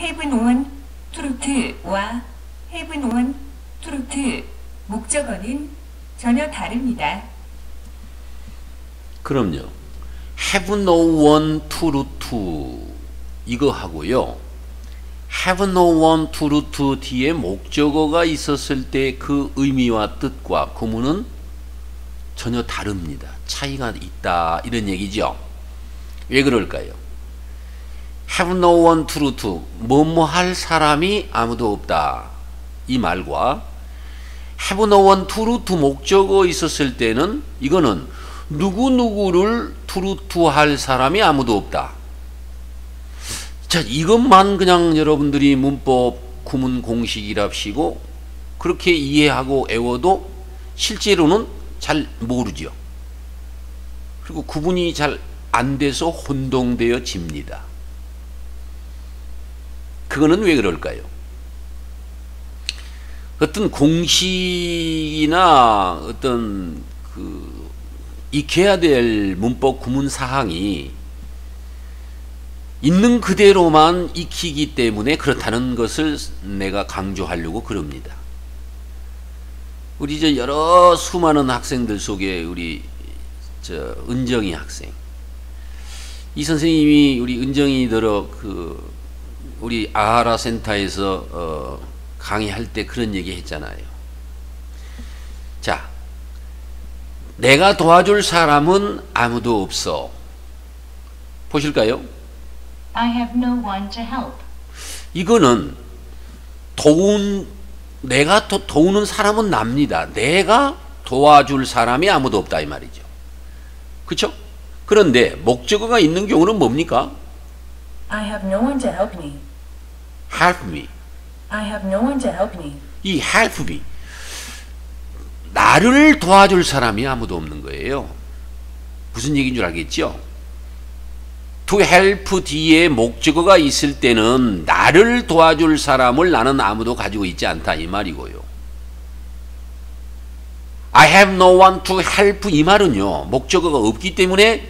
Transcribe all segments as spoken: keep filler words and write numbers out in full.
Have on truth와 Have on truth 목적어는 전혀 다릅니다. 그럼요. Have no one truth 이거 하고요. Have no one truth 뒤에 목적어가 있었을 때 그 의미와 뜻과 구문은 전혀 다릅니다. 차이가 있다 이런 얘기죠. 왜 그럴까요? Have no one truth 뭐뭐 할 사람이 아무도 없다 이 말과 Have no one truth 목적어 있었을 때는 이거는 누구누구를 truth 할 사람이 아무도 없다. 자, 이것만 그냥 여러분들이 문법 구문 공식이랍시고 그렇게 이해하고 외워도 실제로는 잘 모르죠. 그리고 구분이 잘 안 돼서 혼동되어 집니다. 그거는 왜 그럴까요? 어떤 공식이나 어떤 그 익혀야 될 문법 구문 사항이 있는 그대로만 익히기 때문에 그렇다는 것을 내가 강조하려고 그럽니다. 우리 저 여러 수많은 학생들 속에 우리 저 은정이 학생, 이 선생님이 우리 은정이더러 그 우리 아하라 센터에서 어 강의할 때 그런 얘기 했잖아요. 자, 내가 도와줄 사람은 아무도 없어. 보실까요? I have no one to help. 이거는 도운 내가 도, 도우는 사람은 납니다. 내가 도와줄 사람이 아무도 없다 이 말이죠. 그렇죠? 그런데 목적어가 있는 경우는 뭡니까? I have no one to help me. Help me. I have no one to help me. 이 help me. 나를 도와줄 사람이 아무도 없는 거예요. 무슨 얘기인 줄 알겠죠? to help 뒤에 목적어가 있을 때는 나를 도와줄 사람을 나는 아무도 가지고 있지 않다 이 말이고요. I have no one to help 이 말은요. 목적어가 없기 때문에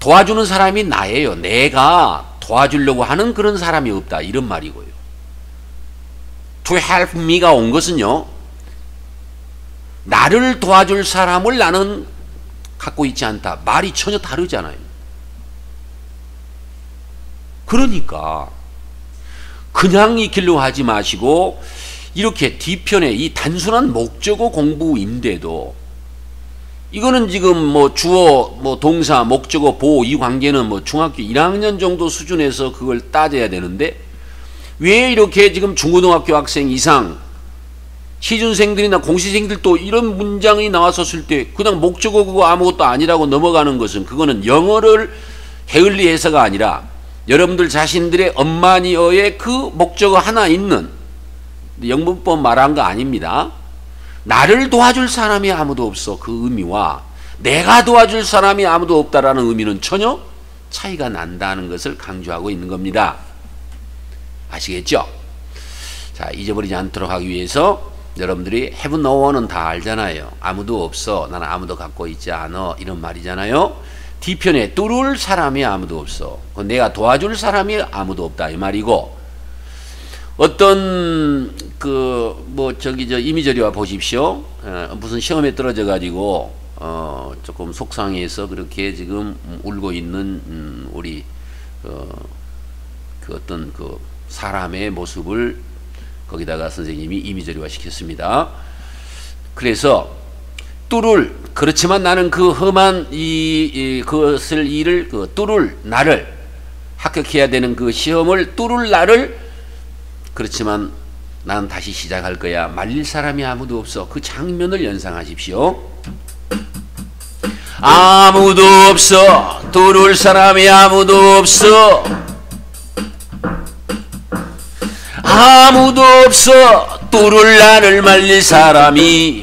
도와주는 사람이 나예요. 내가 도와주려고 하는 그런 사람이 없다 이런 말이고요. to help me가 온 것은요. 나를 도와줄 사람을 나는 갖고 있지 않다. 말이 전혀 다르잖아요. 그러니까 그냥 익히려고 하지 마시고 이렇게 뒤편에 이 단순한 목적어 공부인데도 이거는 지금 뭐 주어, 뭐 동사, 목적어, 보호 이 관계는 뭐 중학교 일 학년 정도 수준에서 그걸 따져야 되는데 왜 이렇게 지금 중고등학교 학생 이상 시준생들이나 공시생들도 이런 문장이 나왔었을 때 그냥 목적어 그거 아무것도 아니라고 넘어가는 것은 그거는 영어를 게을리 해서가 아니라 여러분들 자신들의 엄마니어의 그 목적어 하나 있는 영문법 말한 거 아닙니다. 나를 도와줄 사람이 아무도 없어 그 의미와 내가 도와줄 사람이 아무도 없다라는 의미는 전혀 차이가 난다는 것을 강조하고 있는 겁니다. 아시겠죠? 자, 잊어버리지 않도록 하기 위해서 여러분들이 have no one은 다 알잖아요. 아무도 없어. 나는 아무도 갖고 있지 않아. 이런 말이잖아요. 뒤편에 뚫을 사람이 아무도 없어. 내가 도와줄 사람이 아무도 없다. 이 말이고 어떤 그 뭐 저기 저 이미저리와 보십시오. 어, 무슨 시험에 떨어져 가지고 어, 조금 속상해서 그렇게 지금 울고 있는 음, 우리 어, 그 어떤 그 사람의 모습을 거기다가 선생님이 이미저리화 시켰습니다. 그래서 뚫을 그렇지만 나는 그 험한 이, 이 그것을 일을 그 뚫을 나를 합격해야 되는 그 시험을 뚫을 나를 그렇지만 난 다시 시작할 거야. 말릴 사람이 아무도 없어. 그 장면을 연상하십시오. 아무도 없어. 뚫을 사람이 아무도 없어. 아무도 없어. 뚫을 나를 말릴 사람이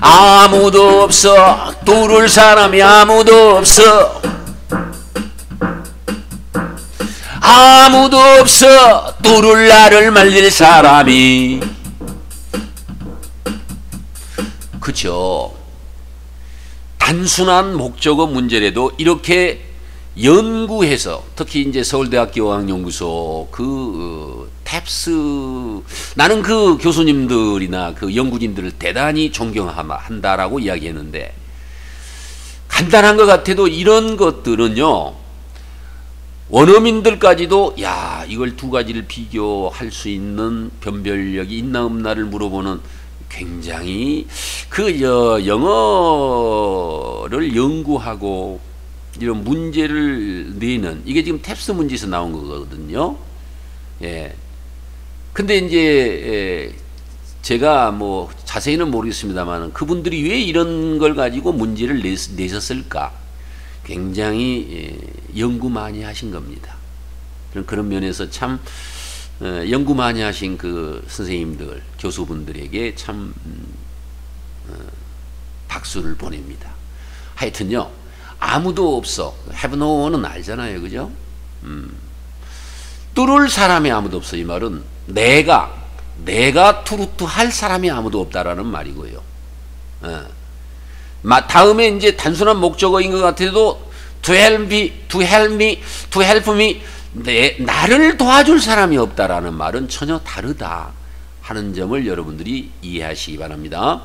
아무도 없어. 뚫을 사람이 아무도 없어. 아무도 없어. 뚫을 나를 말릴 사람이. 그죠? 단순한 목적어 문제라도 이렇게 연구해서 특히 이제 서울대학교 어학연구소 그 탭스, 나는 그 교수님들이나 그 연구진들을 대단히 존경한다라고 이야기했는데, 간단한 것 같아도 이런 것들은요 원어민들까지도 야 이걸 두 가지를 비교할 수 있는 변별력이 있나 없나를 물어보는, 굉장히 그 여, 영어를 연구하고 이런 문제를 내는, 이게 지금 탭스 문제에서 나온 거거든요. 예. 근데 이제 제가 뭐 자세히는 모르겠습니다만 그분들이 왜 이런 걸 가지고 문제를 내셨, 내셨을까? 굉장히 연구 많이 하신 겁니다. 그런 면에서 참 연구 많이 하신 그 선생님들, 교수분들에게 참 박수를 보냅니다. 하여튼요. 아무도 없어. have no one은 알잖아요. 그죠? 음. 뚫을 사람이 아무도 없어. 이 말은 내가, 내가 트루트 할 사람이 아무도 없다라는 말이고요. 어. 다음에 이제 단순한 목적어인 것 같아도 to help me, to help me, to help me, 내, 나를 도와줄 사람이 없다라는 말은 전혀 다르다 하는 점을 여러분들이 이해하시기 바랍니다.